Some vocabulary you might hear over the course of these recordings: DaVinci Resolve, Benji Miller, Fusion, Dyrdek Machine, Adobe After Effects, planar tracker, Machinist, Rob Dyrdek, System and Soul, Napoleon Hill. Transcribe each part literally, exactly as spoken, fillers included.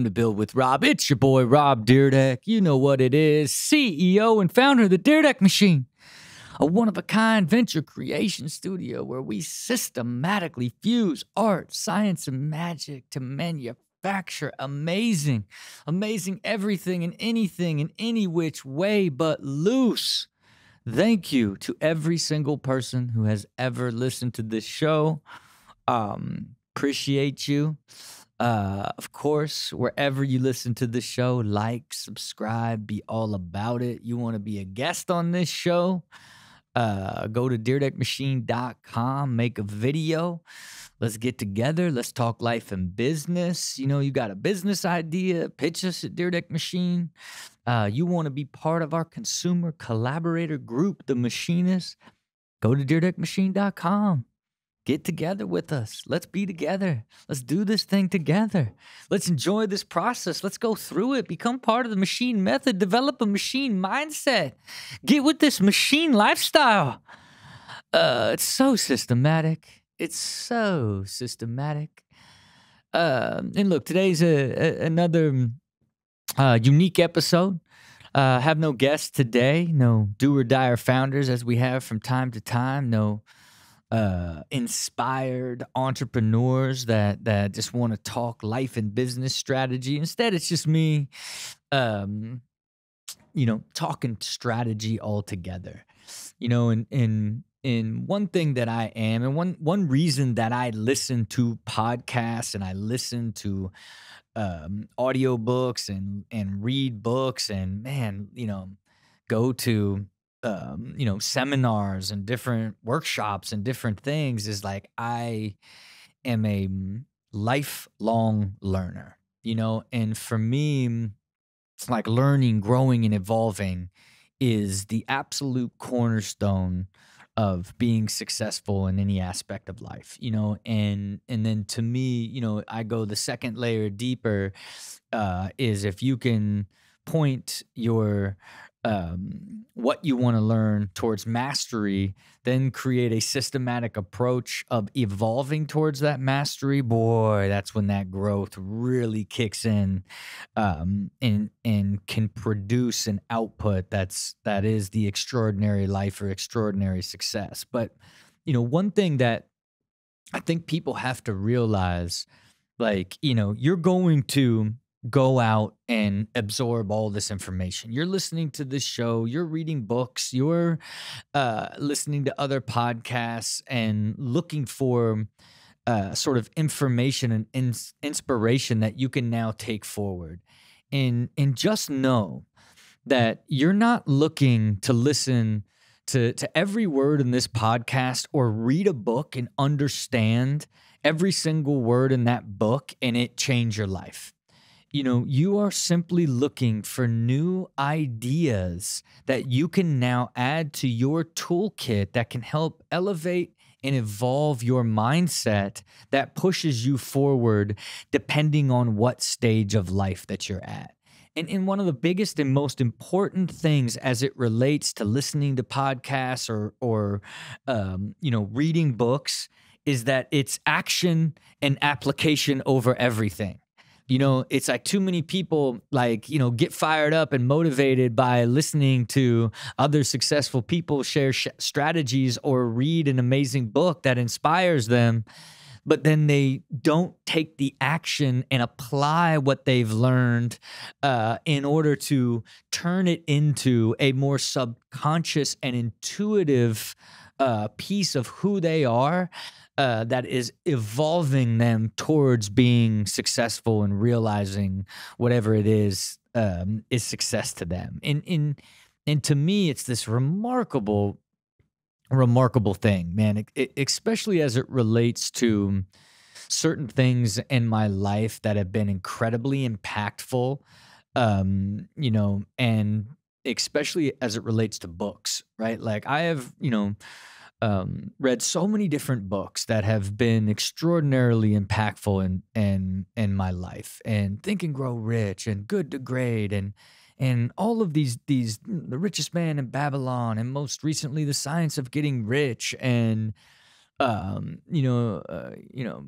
welcome to Build with Rob. It's your boy, Rob Dyrdek. You know what it is. C E O and founder of the Dyrdek Machine, a one-of-a-kind venture creation studio where we systematically fuse art, science, and magic to manufacture amazing, amazing everything and anything in any which way but loose. Thank you to every single person who has ever listened to this show. Um, appreciate you. Uh, of course, wherever you listen to the show, like, subscribe, be all about it. You want to be a guest on this show? Uh, go to dyrdek machine dot com, make a video. Let's get together. Let's talk life and business. You know, you got a business idea, pitch us at Dyrdek Machine. Uh, you want to be part of our consumer collaborator group, The Machinists? Go to dyrdek machine dot com. Get together with us. Let's be together. Let's do this thing together. Let's enjoy this process. Let's go through it. Become part of the machine method. Develop a machine mindset. Get with this machine lifestyle. Uh, it's so systematic. It's so systematic. Uh, and look, today's a, a, another uh, unique episode. Uh, have no guests today. No do or die founders as we have from time to time. No Uh, inspired entrepreneurs that, that just want to talk life and business strategy. Instead, it's just me, um, you know, talking strategy altogether. You know, and, and, and one thing that I am, and one, one reason that I listen to podcasts and I listen to um, audiobooks and, and read books and, man, you know, go to Um, you know, seminars and different workshops and different things is like, I am a lifelong learner, you know, and for me, it's like learning, growing, and evolving is the absolute cornerstone of being successful in any aspect of life, you know, and, and then to me, you know, I go the second layer deeper, uh, is if you can point your, Um, what you want to learn towards mastery, then create a systematic approach of evolving towards that mastery. Boy, that's when that growth really kicks in, um, and and can produce an output that's that is the extraordinary life or extraordinary success. But you know, one thing that I think people have to realize, like you know, you're going to go out and absorb all this information. You're listening to this show, you're reading books, you're uh, listening to other podcasts and looking for uh, sort of information and ins inspiration that you can now take forward. And, and just know that you're not looking to listen to, to every word in this podcast or read a book and understand every single word in that book and it change your life. You know, you are simply looking for new ideas that you can now add to your toolkit that can help elevate and evolve your mindset that pushes you forward depending on what stage of life that you're at. And, and one of the biggest and most important things as it relates to listening to podcasts or, or um, you know, reading books is that it's action and application over everything. You know, it's like too many people like, you know, get fired up and motivated by listening to other successful people share sh strategies or read an amazing book that inspires them, but then they don't take the action and apply what they've learned uh, in order to turn it into a more subconscious and intuitive uh, piece of who they are. Uh, that is evolving them towards being successful and realizing whatever it is um, is success to them. And, and, and to me, it's this remarkable, remarkable thing, man, it, it, especially as it relates to certain things in my life that have been incredibly impactful, um, you know, and especially as it relates to books, right? Like I have, you know, Um, read so many different books that have been extraordinarily impactful in, in, in my life, and Think and Grow Rich and Good to Great and, and all of these, these, The Richest Man in Babylon, and most recently The Science of Getting Rich. And, um, you know, uh, you know,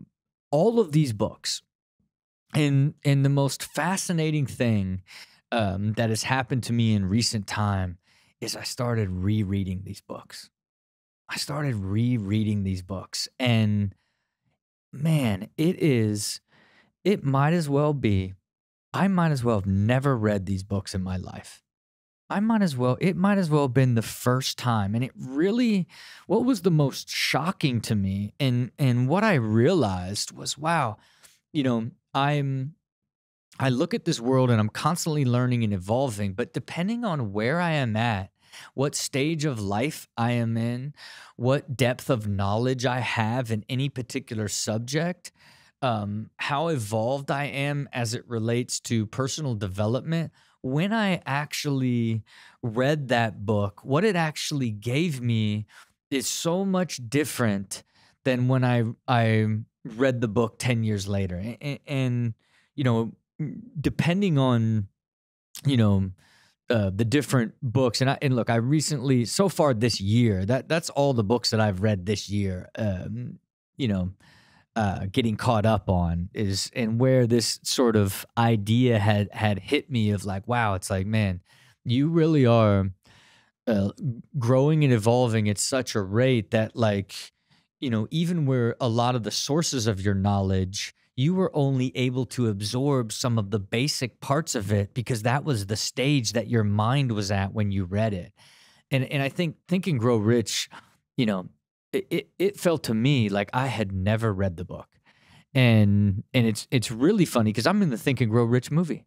all of these books And and the most fascinating thing um, that has happened to me in recent time is I started rereading these books. I started rereading these books, and man, it is, it might as well be, I might as well have never read these books in my life. I might as well, it might as well have been the first time. And it really, what was the most shocking to me and, and what I realized was, wow, you know, I'm, I look at this world and I'm constantly learning and evolving, but depending on where I am at, what stage of life I am in, what depth of knowledge I have in any particular subject, um, how evolved I am as it relates to personal development. When I actually read that book, what it actually gave me is so much different than when I, I read the book ten years later. And, and you know, depending on, you know, Uh, the different books. And I, and look, I recently, so far this year, that that's all the books that I've read this year, um, you know, uh, getting caught up on is, and where this sort of idea had, had hit me of like, wow, it's like, man, you really are uh, growing and evolving at such a rate that like, you know, even where a lot of the sources of your knowledge, you were only able to absorb some of the basic parts of it because that was the stage that your mind was at when you read it. And and I think Think and Grow Rich, you know, it, it, it felt to me like I had never read the book. And and it's it's really funny because I'm in the Think and Grow Rich movie.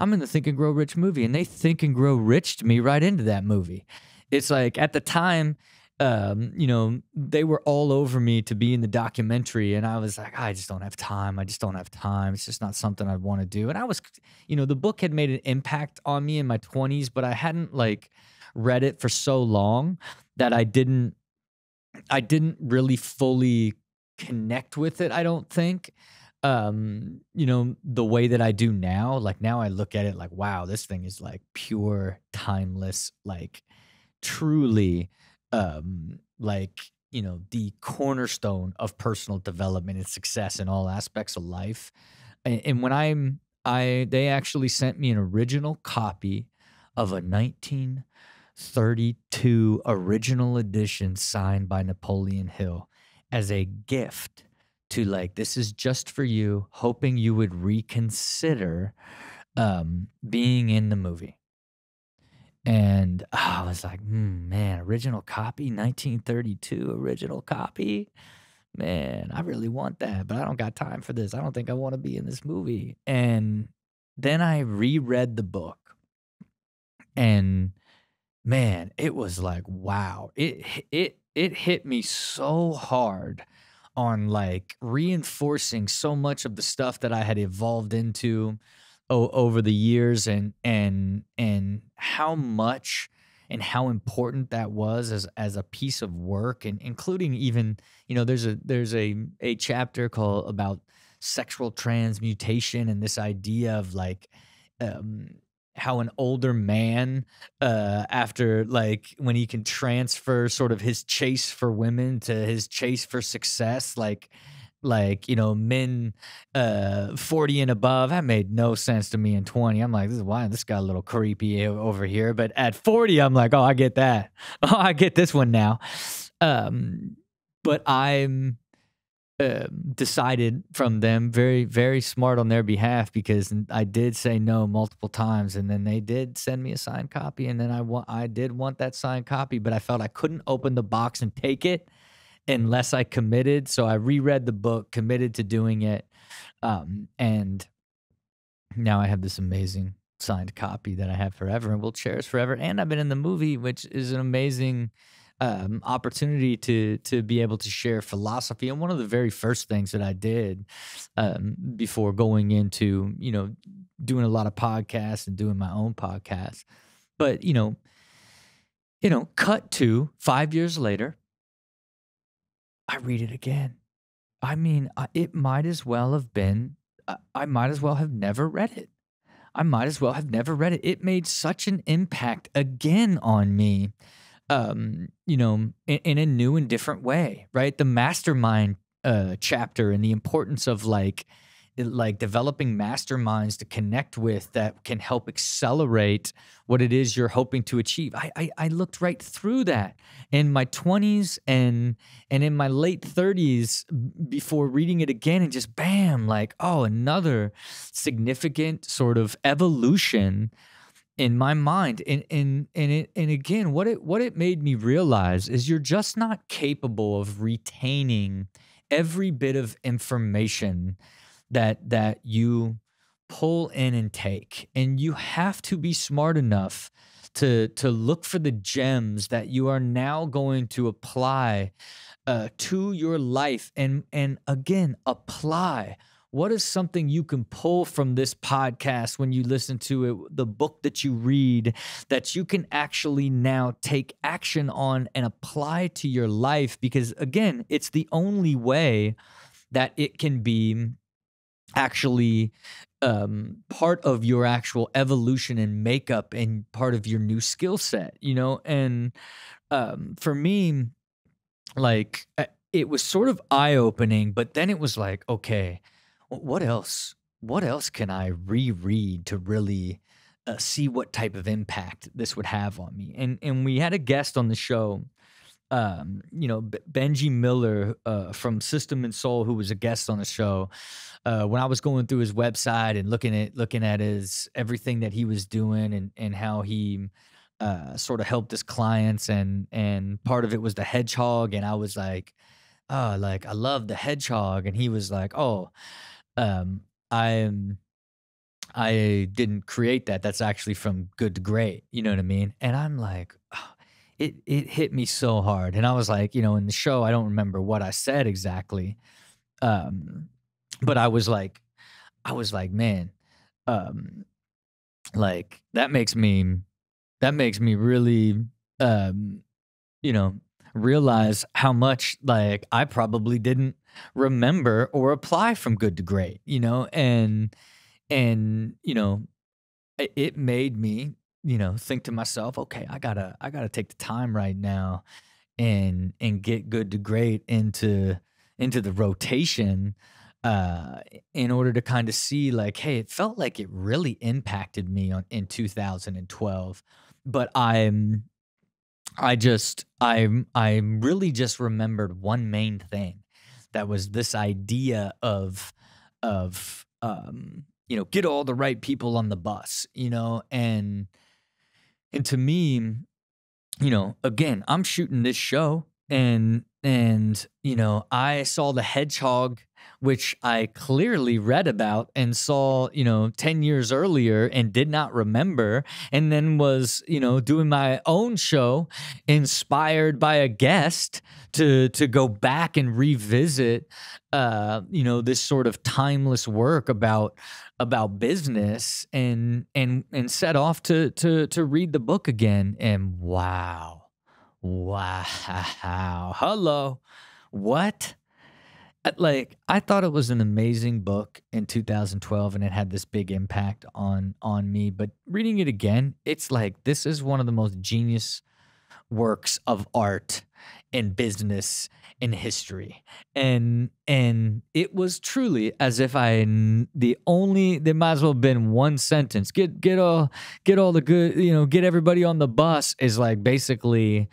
I'm in the Think and Grow Rich movie, and they Think and Grow Rich'd me right into that movie. It's like at the time, Um, you know, they were all over me to be in the documentary, and I was like, I just don't have time. I just don't have time. It's just not something I'd want to do. And I was, you know, the book had made an impact on me in my twenties, but I hadn't like read it for so long that I didn't, I didn't really fully connect with it, I don't think. Um, you know, the way that I do now, like now I look at it like, wow, this thing is like pure, timeless, like truly Um, like, you know, the cornerstone of personal development and success in all aspects of life. And, and when I'm, I, they actually sent me an original copy of a nineteen thirty-two original edition signed by Napoleon Hill as a gift to like, this is just for you, hoping you would reconsider um, being in the movie. And I was like, mm, man, original copy, nineteen thirty-two original copy. Man, I really want that, but I don't got time for this. I don't think I want to be in this movie. And then I reread the book. And man, it was like, wow. It it it hit me so hard on like reinforcing so much of the stuff that I had evolved into over the years, and and and how much and how important that was as as a piece of work, and including even, you know, there's a there's a a chapter called about sexual transmutation and this idea of like um how an older man, uh, after like when he can transfer sort of his chase for women to his chase for success, like Like, you know, men uh, forty and above, that made no sense to me in twenty. I'm like, this is why this got a little creepy over here. But at forty, I'm like, oh, I get that. Oh, I get this one now. Um, but I'm uh, decided from them, very, very smart on their behalf, because I did say no multiple times. And then they did send me a signed copy. And then I, wa I did want that signed copy, but I felt I couldn't open the box and take it unless I committed. So I reread the book, committed to doing it. Um, and now I have this amazing signed copy that I have forever and will cherish forever. And I've been in the movie, which is an amazing um, opportunity to to be able to share philosophy. And one of the very first things that I did um, before going into, you know, doing a lot of podcasts and doing my own podcast, but, you know, you know, cut to five years later, I read it again. I mean, it might as well have been, I might as well have never read it. I might as well have never read it. It made such an impact again on me, um, you know, in, in a new and different way, right? The mastermind uh, chapter and the importance of like like developing masterminds to connect with that can help accelerate what it is you're hoping to achieve. I, I, I looked right through that in my twenties and, and in my late thirties before reading it again, and just bam, like, oh, another significant sort of evolution in my mind. And, and, and, it, and again, what it, what it made me realize is you're just not capable of retaining every bit of information that, that you pull in and take. And you have to be smart enough to, to look for the gems that you are now going to apply uh, to your life. And, and again, apply. What is something you can pull from this podcast when you listen to it, the book that you read, that you can actually now take action on and apply to your life? Because again, it's the only way that it can be actually um, part of your actual evolution and makeup and part of your new skill set, you know? And um, for me, like, it was sort of eye-opening, but then it was like, okay, what else? What else can I reread to really uh, see what type of impact this would have on me? And and we had a guest on the show, um, you know, B Benji Miller uh, from System and Soul, who was a guest on the show. Uh, when I was going through his website and looking at looking at his everything that he was doing and and how he uh, sort of helped his clients, and and part of it was the hedgehog, and I was like, oh, like I love the hedgehog, and he was like, oh. Um, I, I didn't create that. That's actually from Good to Great. You know what I mean? And I'm like, oh, it, it hit me so hard. And I was like, you know, in the show, I don't remember what I said exactly. Um, but I was like, I was like, man, um, like that makes me, that makes me really, um, you know, realize how much like I probably didn't remember or apply from Good to Great, you know, and, and, you know, it, it made me, you know, think to myself, okay, I gotta, I gotta take the time right now and, and get Good to Great into, into the rotation, uh, in order to kind of see like, hey, it felt like it really impacted me on, in two thousand twelve, but I'm, I just, I, I really just remembered one main thing. That was this idea of, of um, you know, get all the right people on the bus, you know, and, and to me, you know, again, I'm shooting this show and, and, you know, I saw the hedgehog, which I clearly read about and saw, you know, ten years earlier and did not remember. And then was, you know, doing my own show inspired by a guest to, to go back and revisit, uh, you know, this sort of timeless work about, about business and, and, and set off to, to, to read the book again. And wow, wow, hello, what? Like, I thought it was an amazing book in two thousand twelve, and it had this big impact on on me. But reading it again, it's like, this is one of the most genius works of art and business in history. And and it was truly as if I the only there might as well have been one sentence. Get get all get all the good, you know, get everybody on the bus is like basically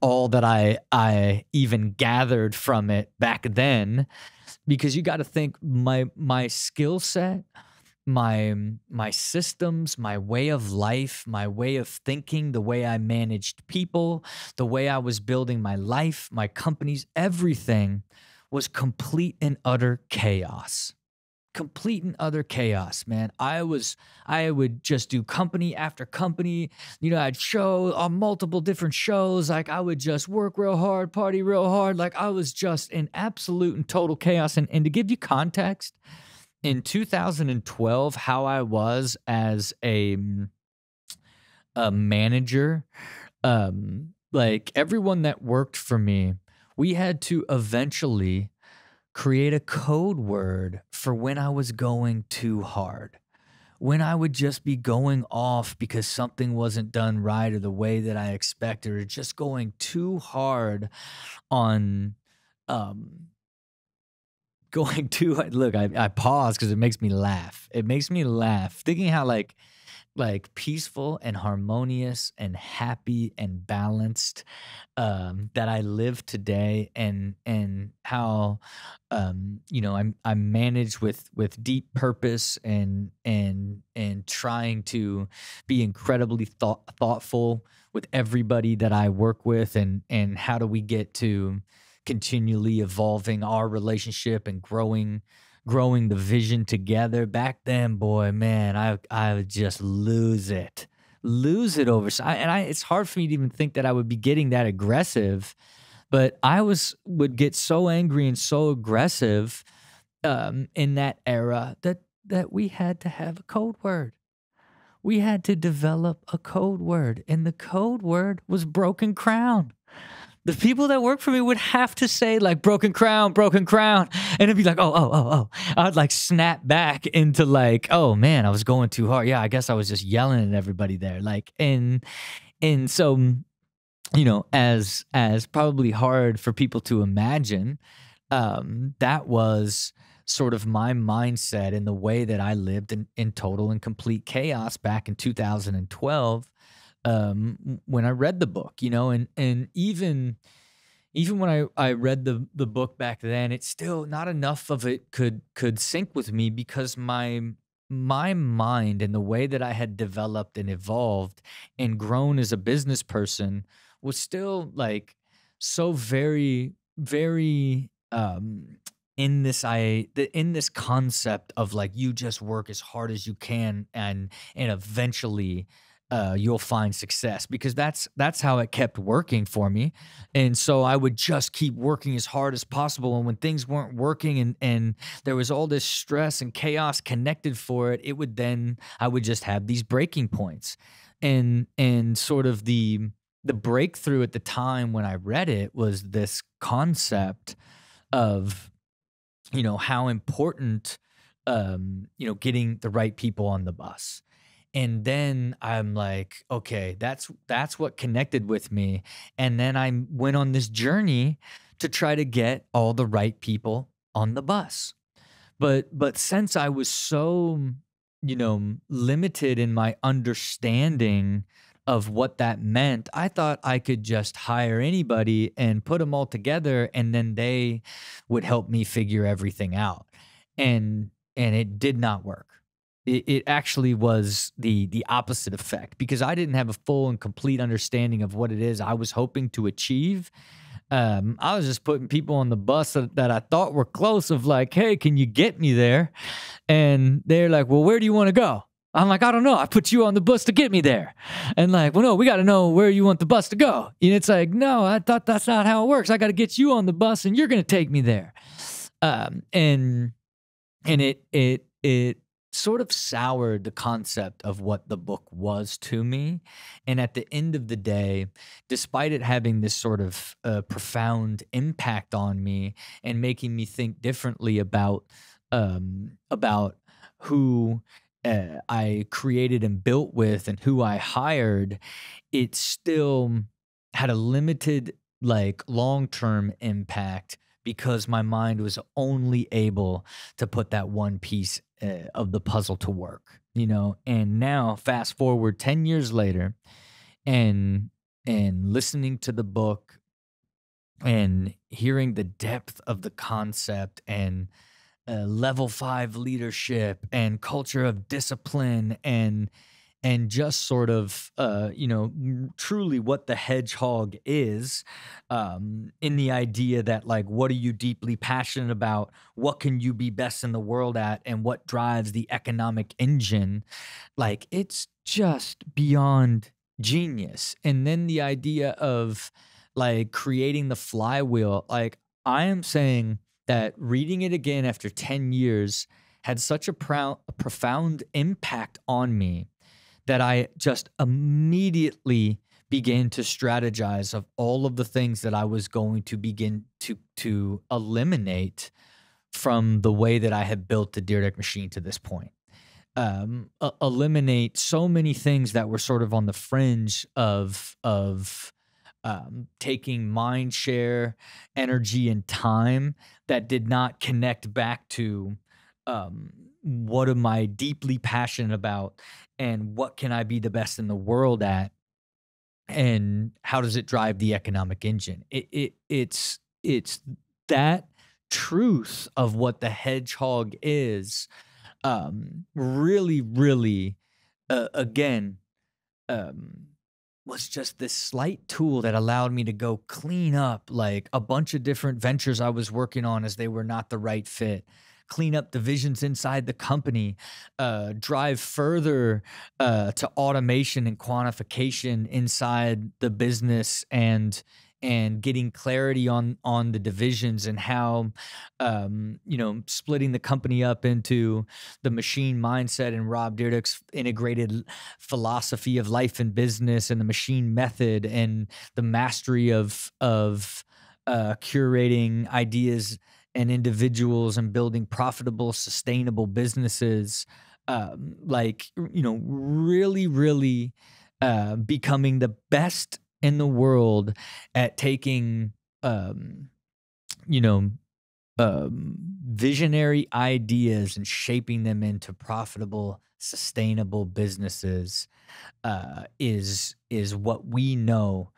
all that I, I even gathered from it back then, because you got to think my, my skill set, my, my systems, my way of life, my way of thinking, the way I managed people, the way I was building my life, my companies, everything was complete and utter chaos. Complete and utter chaos, man. I was, I would just do company after company. You know, I'd show on multiple different shows. Like I would just work real hard, party real hard. Like I was just in absolute and total chaos. And, and to give you context, in two thousand twelve, how I was as a, a manager, um, like everyone that worked for me, we had to eventually create a code word for when I was going too hard, when I would just be going off because something wasn't done right or the way that I expected, or just going too hard on um, going to, look, I, I pause because it makes me laugh. It makes me laugh thinking how like, like peaceful and harmonious and happy and balanced um, that I live today, and and how um, you know, I'm I'm managed with with deep purpose and and and trying to be incredibly thought, thoughtful with everybody that I work with, and and how do we get to continually evolving our relationship and growing. growing the vision together. Back then, boy, man, I I would just lose it, lose it over. So I, and I, it's hard for me to even think that I would be getting that aggressive, but I was would get so angry and so aggressive um, in that era that that we had to have a code word. We had to develop a code word, and the code word was broken crown. The people that work for me would have to say like broken crown, broken crown. And it'd be like, oh, oh, oh, oh. I'd like snap back into like, oh man, I was going too hard. Yeah, I guess I was just yelling at everybody there. Like, and, and so, you know, as, as probably hard for people to imagine, um, that was sort of my mindset and the way that I lived in, in total and complete chaos back in two thousand twelve. Um, when I read the book, you know, and, and even, even when I, I read the, the book back then, it's still not enough of it could, could sync with me, because my, my mind and the way that I had developed and evolved and grown as a business person was still like, so very, very, um, in this, I, in this concept of like, you just work as hard as you can, and, and eventually, Uh, you'll find success, because that's that's how it kept working for me. And so I would just keep working as hard as possible. And when things weren't working and, and there was all this stress and chaos connected for it, it would then I would just have these breaking points. And and sort of the the breakthrough at the time when I read it was this concept of, you know, how important, um, you know, getting the right people on the bus. And then I'm like, okay, that's that's what connected with me. And then I went on this journey to try to get all the right people on the bus. But but since I was so, you know, limited in my understanding of what that meant, I thought I could just hire anybody and put them all together, and then they would help me figure everything out. And and it did not work. It actually was the the opposite effect, because I didn't have a full and complete understanding of what it is I was hoping to achieve. Um, I was just putting people on the bus that, that I thought were close of like, hey, can you get me there? And they're like, well, where do you want to go? I'm like, I don't know. I put you on the bus to get me there. And like, well, no, we got to know where you want the bus to go. And it's like, no, I thought that's not how it works. I got to get you on the bus and you're going to take me there. Um, and and it, it, it, sort of soured the concept of what the book was to me. And at the end of the day, despite it having this sort of uh, profound impact on me and making me think differently about um, about who uh, I created and built with and who I hired, it still had a limited, like, long-term impact, because my mind was only able to put that one piece uh, of the puzzle to work, you know. And now, fast forward ten years later, and and listening to the book and hearing the depth of the concept and uh, level five leadership and culture of discipline and and just sort of, uh, you know, truly what the hedgehog is, um, in the idea that, like, what are you deeply passionate about? What can you be best in the world at? And what drives the economic engine? Like, it's just beyond genius. And then the idea of, like, creating the flywheel. Like, I am saying that reading it again after ten years had such a, pro a profound impact on me that I just immediately began to strategize of all of the things that I was going to begin to to eliminate from the way that I had built the Dyrdek machine to this point. Um, uh, eliminate so many things that were sort of on the fringe of of um, taking mind share, energy, and time that did not connect back to um, what am I deeply passionate about and what can I be the best in the world at and how does it drive the economic engine. It, it, it's, it's that truth of what the hedgehog is um, really, really, uh, again, um, was just this slight tool that allowed me to go clean up like a bunch of different ventures I was working on as they were not the right fit, clean up divisions inside the company, uh, drive further uh, to automation and quantification inside the business and and getting clarity on on the divisions and how, um, you know, splitting the company up into the machine mindset and Rob Dyrdek's integrated philosophy of life and business and the machine method and the mastery of, of uh, curating ideas and individuals and building profitable, sustainable businesses, um, like, you know, really, really uh, becoming the best in the world at taking, um, you know, um, visionary ideas and shaping them into profitable, sustainable businesses, uh, is, is what we know,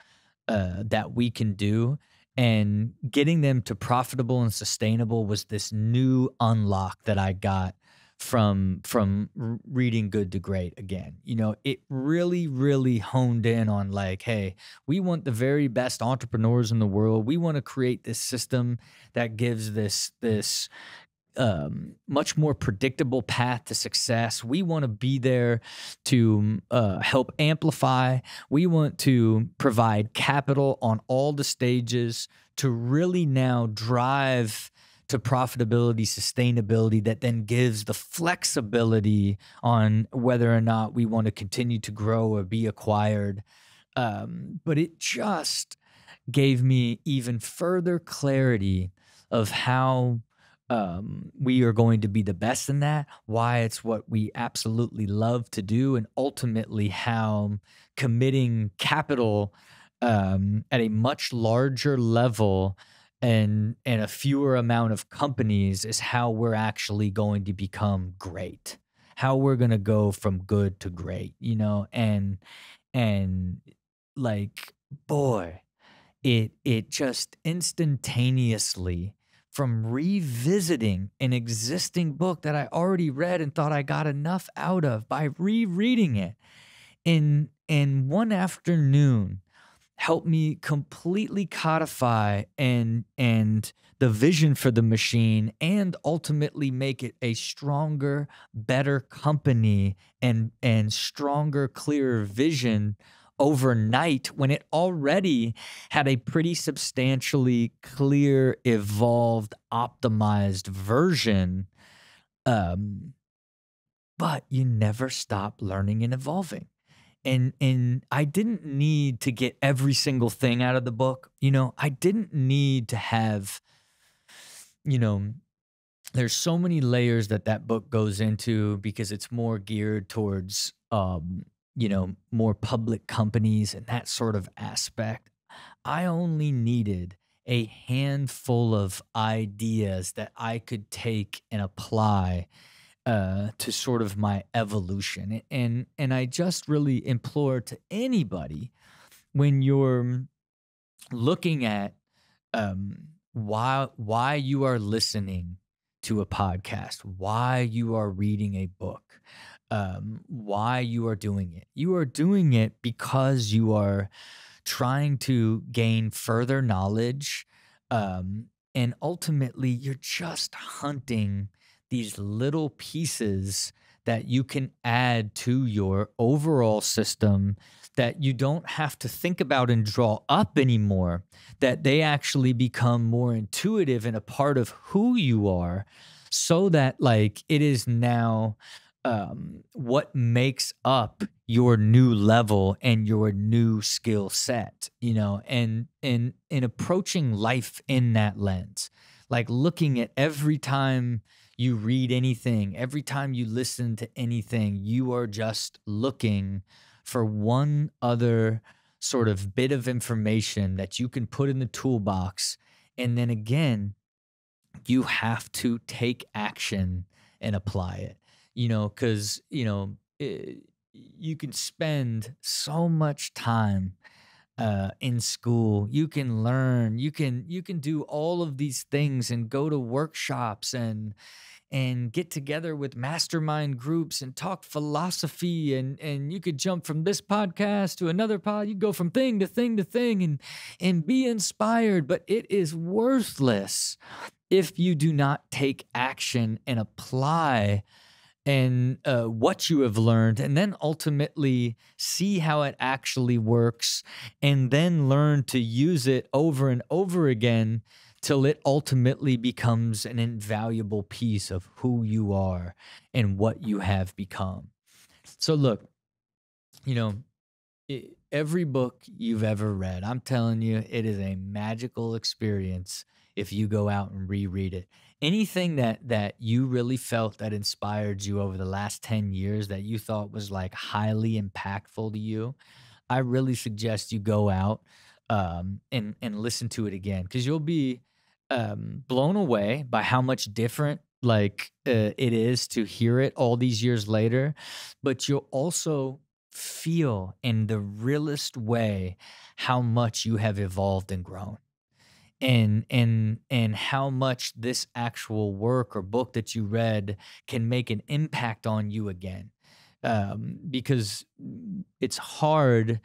uh, that we can do. And getting them to profitable and sustainable was this new unlock that I got from, from reading Good to Great again. You know, it really, really honed in on like, hey, we want the very best entrepreneurs in the world. We want to create this system that gives this, this um, much more predictable path to success. We want to be there to uh, help amplify. We want to provide capital on all the stages to really now drive to profitability, sustainability that then gives the flexibility on whether or not we want to continue to grow or be acquired. Um, but it just gave me even further clarity of how um, we are going to be the best in that, why it's what we absolutely love to do, and ultimately how committing capital um, at a much larger level and and a fewer amount of companies is how we're actually going to become great, how we're going to go from good to great, you know, and and like, boy, it it just instantaneously, from revisiting an existing book that I already read and thought I got enough out of by rereading it in in one afternoon, helped me completely codify and and the vision for the machine and ultimately make it a stronger, better company and and stronger, clearer vision overnight when it already had a pretty substantially clear, evolved, optimized version. Um, but you never stop learning and evolving. And, and I didn't need to get every single thing out of the book. You know, I didn't need to have, you know, there's so many layers that that book goes into because it's more geared towards, um, you know, more public companies and that sort of aspect. I only needed a handful of ideas that I could take and apply Uh, to sort of my evolution. And, and I just really implore to anybody, when you're looking at um, why, why you are listening to a podcast, why you are reading a book, um, why you are doing it. You are doing it because you are trying to gain further knowledge, um, and ultimately you're just hunting these little pieces that you can add to your overall system that you don't have to think about and draw up anymore, that they actually become more intuitive and a part of who you are, so that like it is now um, what makes up your new level and your new skill set, you know, and, and, and approaching life in that lens, like looking at every time you read anything, every time you listen to anything, you are just looking for one other sort of bit of information that you can put in the toolbox. And then again, you have to take action and apply it, you know, because, you know, it, you can spend so much time uh, in school. You can learn, you can, you can do all of these things and go to workshops and, and get together with mastermind groups and talk philosophy, and, and you could jump from this podcast to another pod. You go from thing to thing to thing and, and be inspired, but it is worthless if you do not take action and apply and uh, what you have learned, and then ultimately see how it actually works, and then learn to use it over and over again till it ultimately becomes an invaluable piece of who you are and what you have become. So look, you know, it, every book you've ever read, I'm telling you, it is a magical experience if you go out and reread it. Anything that, that you really felt that inspired you over the last ten years that you thought was like highly impactful to you, I really suggest you go out um, and, and listen to it again, because you'll be um, blown away by how much different like uh, it is to hear it all these years later. But you'll also feel in the realest way how much you have evolved and grown. And, and, and how much this actual work or book that you read can make an impact on you again. Um, because it's hard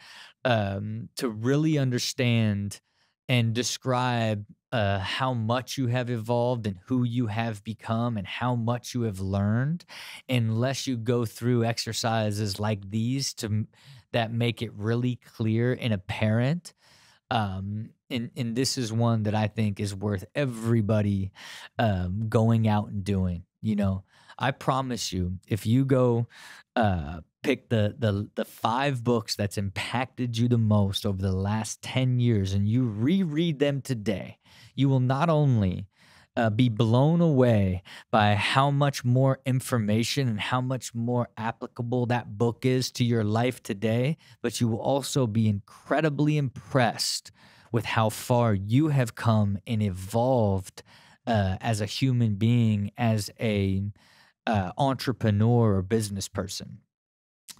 um, to really understand and describe uh, how much you have evolved and who you have become and how much you have learned unless you go through exercises like these to that make it really clear and apparent. Um, and, and this is one that I think is worth everybody, um, going out and doing. You know, I promise you, if you go, uh, pick the, the, the five books that's impacted you the most over the last ten years and you reread them today, you will not only, uh, be blown away by how much more information and how much more applicable that book is to your life today, but you will also be incredibly impressed with how far you have come and evolved uh, as a human being, as a uh, entrepreneur or business person.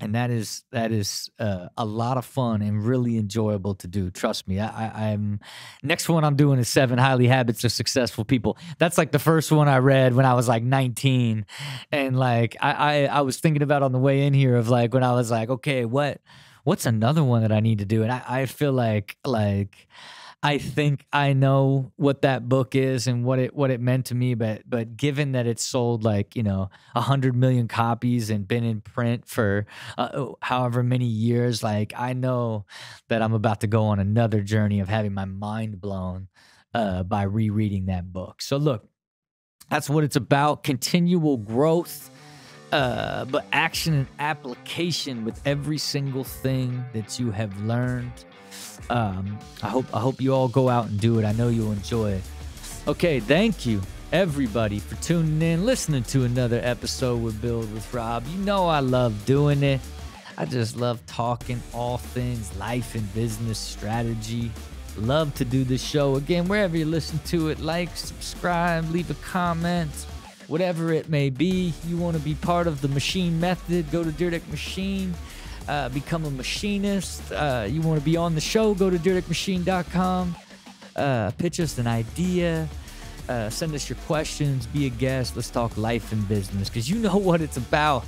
And that is that is uh, a lot of fun and really enjoyable to do. Trust me. I, I, I'm next one I'm doing is Seven Highly Habits of Successful People. That's like the first one I read when I was like nineteen, and like I, I I was thinking about on the way in here of like when I was like, okay, what what's another one that I need to do? And I, I feel like like. I think I know what that book is and what it what it meant to me, but but given that it's sold like, you know, a hundred million copies and been in print for uh, however many years, like I know that I'm about to go on another journey of having my mind blown uh, by rereading that book. So look, that's what it's about: continual growth, uh, but action and application with every single thing that you have learned. Um, I hope I hope you all go out and do it. I know you'll enjoy it. Okay, thank you everybody for tuning in, listening to another episode with Build with Rob. You know I love doing it. I just love talking all things life and business strategy. Love to do this show. Again, wherever you listen to it, like, subscribe, leave a comment, whatever it may be. You want to be part of the machine method, go to Dyrdek Machine. Uh, become a machinist. Uh, you want to be on the show, go to dyrdek machine dot com. Uh, pitch us an idea. Uh, send us your questions. Be a guest. Let's talk life and business, because you know what it's about.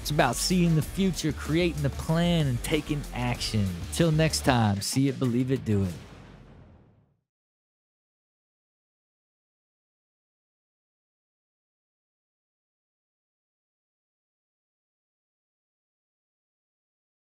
It's about seeing the future, creating the plan, and taking action. Till next time, see it, believe it, do it.